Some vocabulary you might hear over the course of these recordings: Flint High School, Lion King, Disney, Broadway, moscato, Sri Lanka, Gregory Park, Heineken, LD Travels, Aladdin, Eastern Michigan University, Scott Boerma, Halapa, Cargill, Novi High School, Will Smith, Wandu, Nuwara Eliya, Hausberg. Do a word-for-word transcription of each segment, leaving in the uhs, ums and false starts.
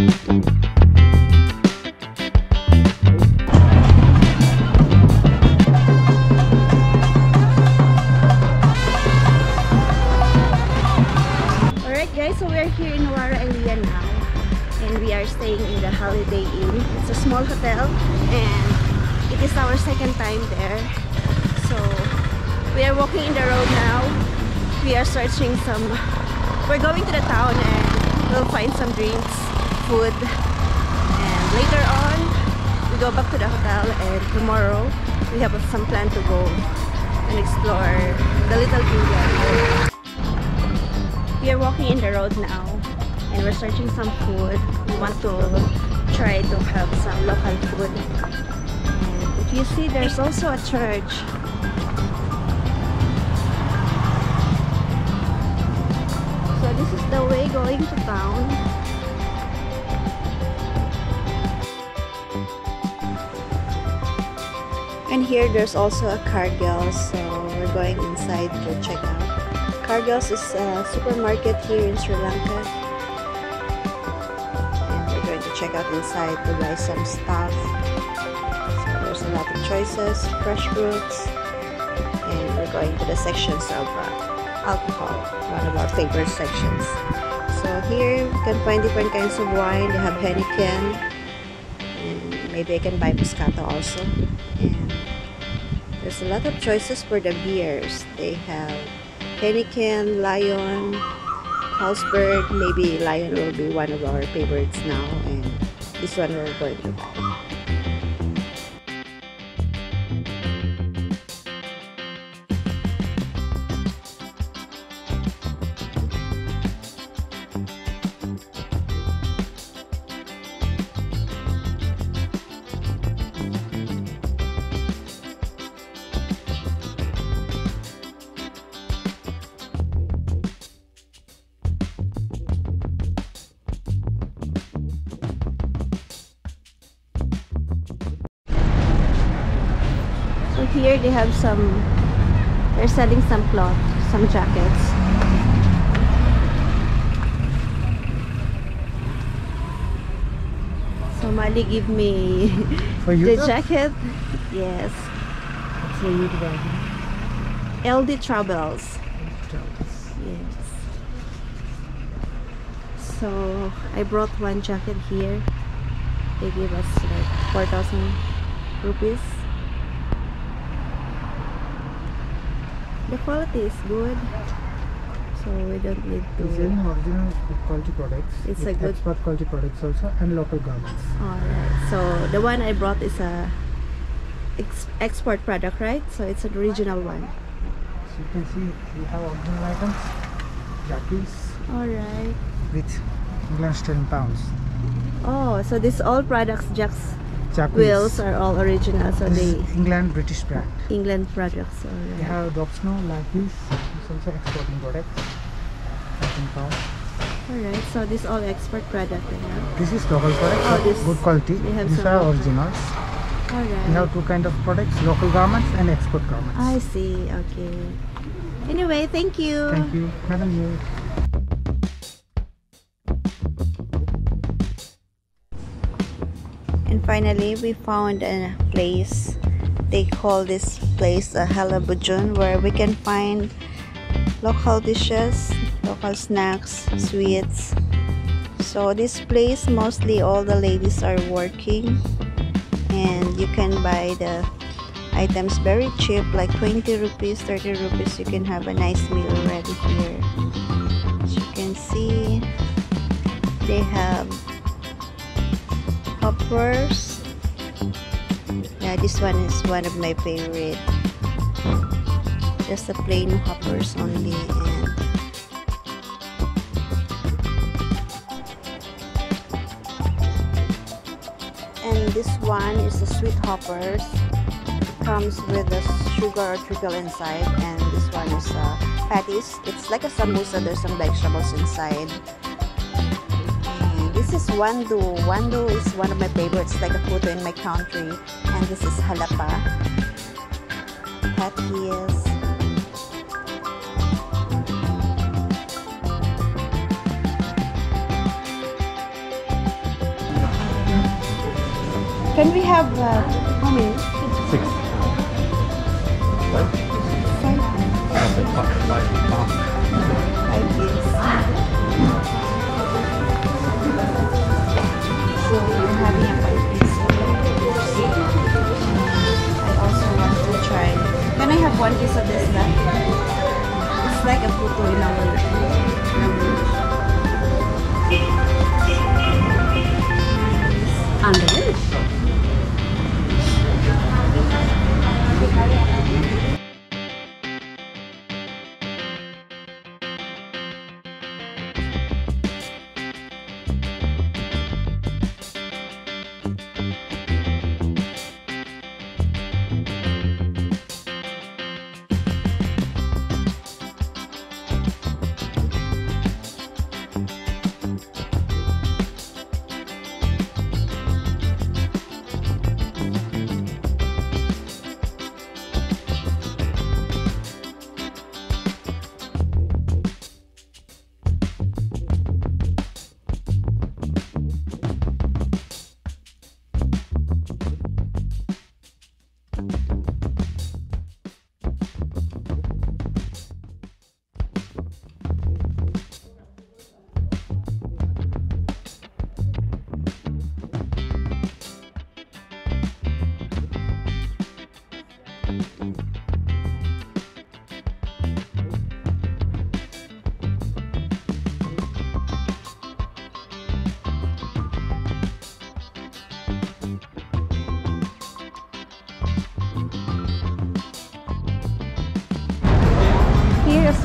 Alright guys, so we are here in Nuwara Eliya now, and we are staying in the Holiday Inn. It's a small hotel and it is our second time there. So we are walking in the road now. We are searching some, we're going to the town and we'll find some drinks, food, and later on we go back to the hotel, and tomorrow we have some plan to go and explore the Little India. We are walking in the road now and we're searching some food. We want to try to have some local food. And if you see, there's also a church. So this is the way going to town. And here there's also a Cargill, so we're going inside to check out. Cargill is a supermarket here in Sri Lanka. Check out inside to buy some stuff. So there's a lot of choices, fresh fruits, and we're going to the sections of uh, alcohol, one of our favorite sections. So here you can find different kinds of wine. They have Heineken, and maybe I can buy Moscato also. And there's a lot of choices for the beers. They have Heineken, Lion, Hausberg. Maybe Lion will be one of our favorites now, and this one we're going to buy. Here they have some, they're selling some cloth, some jackets. Somebody give me for you the to? jacket. Yes. It's for you to buy. L D Travels. Yes. So I brought one jacket here. They gave us like four thousand rupees. The quality is good, so we don't need to. It's an original quality products. It's a good export quality products also, and local garments. Alright, so the one I brought is a ex export product, right? So it's an original one. So you can see we have original items, jackets. Alright. With England sterling pounds. Oh, so these all products, jacks. Japanese. Wheels are all original, so this they England British brand. England products. Right. They have drop snow like this. It's also exporting products. Alright, so this all export product. Yeah? This is local products. Oh, this good quality. These are originals. Alright. We have two kind of products: local garments and export garments. I see. Okay. Anyway, thank you. Thank you. Have a new. And finally, we found a place. They call this place a halabujun, where we can find local dishes, local snacks, sweets. So this place, mostly all the ladies are working, and you can buy the items very cheap, like twenty rupees, thirty rupees. You can have a nice meal already here. As you can see, they have hoppers. Yeah, this one is one of my favorite. Just the plain hoppers only. And and this one is the sweet hoppers. It comes with a sugar or treacle inside, and this one is uh, patties. It's like a samosa. There's some vegetables inside. This is wandu. Wandu is one of my favorites, like a food in my country. And this is halapa. Patties. Can we have uh, how many? Six. Five? Five. Five. Five. Five. Five. So we're having a five piece. I also want to try. Can I have one piece of this then? It's like a puto in our underneath.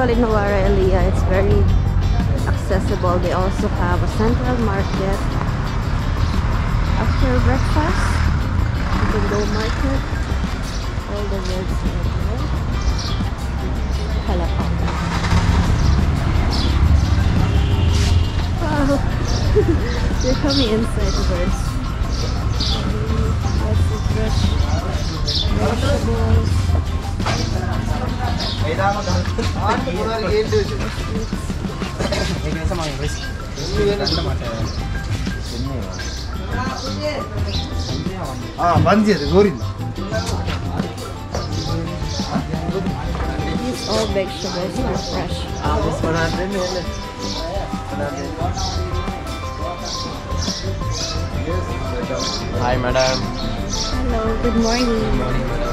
Well, in Nuwara Eliya, it's very accessible. They also have a central market after breakfast. You can go market all the way to Palapanga. Wow, they're coming inside first. Let's refresh vegetables. These all vegetables are fresh. Hi, madam. Hello, good morning. Good morning, madam.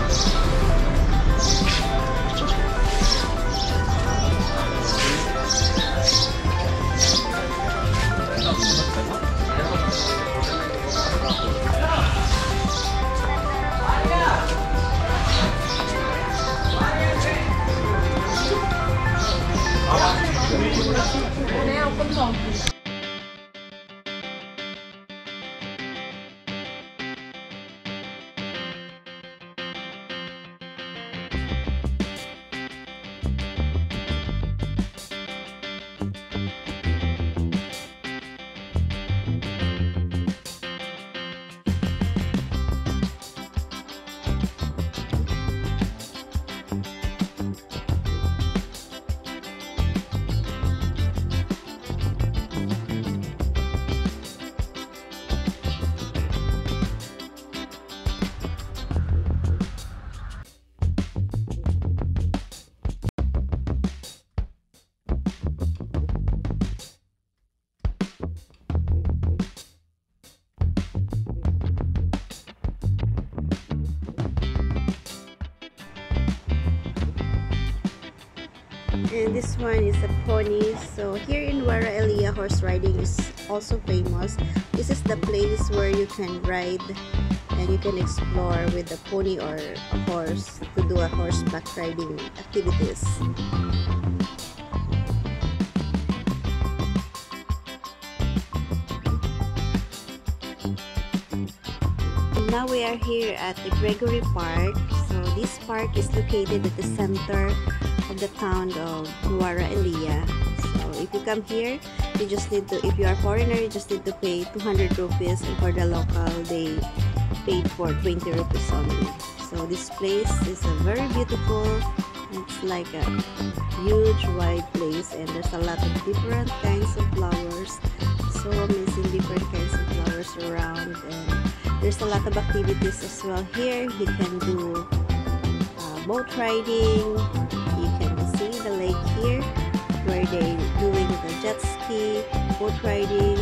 And this one is a pony. So here in Nuwara Eliya, horse riding is also famous. This is the place where you can ride and you can explore with a pony or a horse to do a horseback riding activities. And now we are here at the Gregory Park. So this park is located at the center of the town of Nuwara Eliya. So if you come here, you just need to, if you are foreigner, you just need to pay two hundred rupees, and for the local they paid for twenty rupees only. So this place is a very beautiful, it's like a huge wide place, and there's a lot of different kinds of flowers, so amazing, different kinds of flowers around, and There's a lot of activities as well here. You can do uh, boat riding. You can see the lake here where they're doing the jet ski, boat riding.